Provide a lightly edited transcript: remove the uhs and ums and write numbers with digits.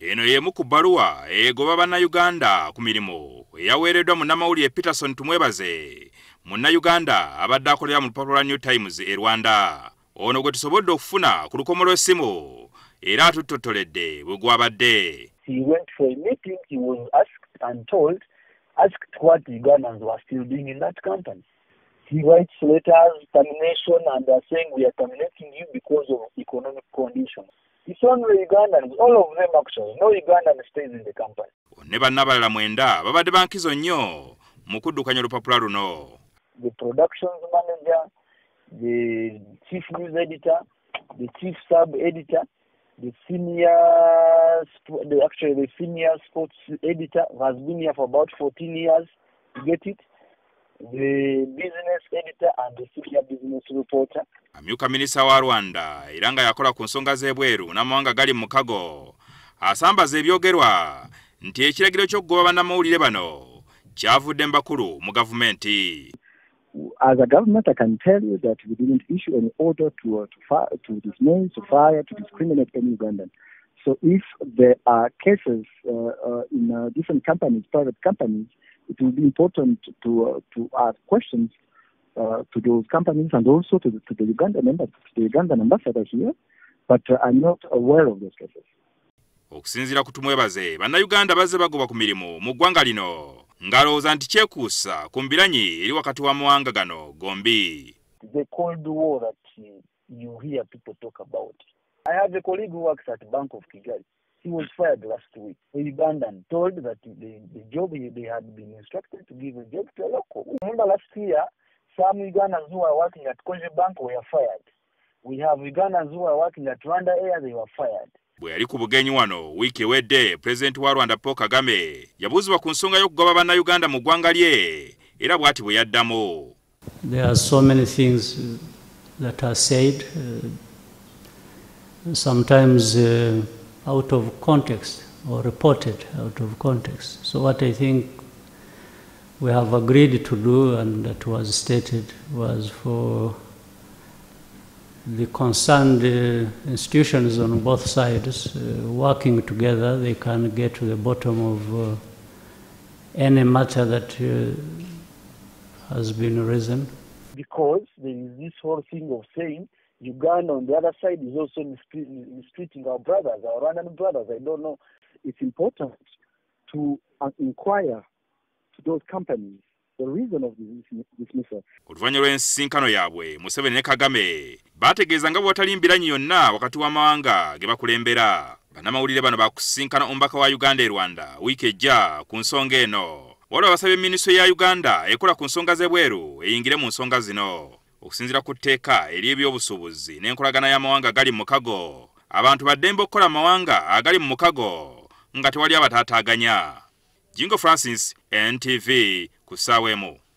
Eno ye muku barua egoba na Uganda ku mirimo eyaweereddwa munnamawulire Peterson Tumwebaze munna Uganda abadde akolera mu lupapula New Times e Rwanda. Ono gwe tusobodde okufuna ku lukomo lw'essimu era tutottoledde bwe gwabadde. He went for a meeting, he was asked and told, asked what the Ugandans were still doing in that company. He writes letters, termination, and they are saying we are terminating you because of economic conditions. It's only Ugandans, all of them actually. No Ugandan stays in the company. The productions manager, the chief news editor, the chief sub-editor, the senior sports editor has been here for about 14 years. You get it? The business editor and the senior business reporter. Amyuka Minisa wa Rwanda, iranga yakola ku nsonga z'ebweru n'amawanga gali mu kago. Asambaza ebyogerwa nti ekiragiro ky'okugoba bannamawulire bano kyavudde mu bakulu mu gavumenti. As a government, I can tell you that we didn't issue an order to dismiss, to fire, to discriminate any Ugandan. So if there are cases in different companies, private companies, it will be important to ask questions to those companies and also to the Ugandan ambassador here, but I'm not aware of those cases. Okusinzira ku Tumwebaze, banna Uganda baze bagoba ku mirimu mu ggwanga lino. Ngalowooza nti kyekuusa ku mbiranyi eri wakati wa mawanga gano gombi. The Cold War that you hear people talk about. I have a colleague who works at Bank of Kigali. He was fired last week. A Ugandan told that the job they had been instructed to give a job to a local. Remember last year, some Ugandans who are working at Koji Bank were fired. We have Ugandans who are working at Rwanda Air, they were fired. Bwe yali ku bugenyi wano wiiki ewedde, President wa Rwanda Paul Kagame yabuuzibwa ku nsonga y'okugoba bannayuganda mu ggwanga lye era bw'ati bwe yaddamu. There are so many things that are said sometimes out of context or reported out of context. So what I think we have agreed to do and that was stated was for the concerned institutions on both sides working together, they can get to the bottom of any matter that has been arisen. Because there is this whole thing of saying Uganda on the other side is also mistreating our brothers, our Rwandan brothers. I don't know. It's important to inquire to those companies the reason of this missile. Oluvannyuma lw'ensinkano yaabwe, Museveni ne Kagame bategeeza nga bw'atali mbiranyi yonna wakati w'amawanga ge bakulembera. Bannamawulire bano bakusinkana omubaka wa Uganda e Rwanda wiiki ejja ku nsonga eno. Waliwo abasabye minisitule ya Uganda ekola ku nsonga z'ebweru eyingire mu nsonga zino. Okusinziira ku tteeka ery'ebyobusuubuzi n'enkolagana y'amawanga gali mu mukago, abantu baddembe okukola amawanga agali mu mukago nga tewali abataataaganya. Jingo Francis, NTV, ku ssaawa emu.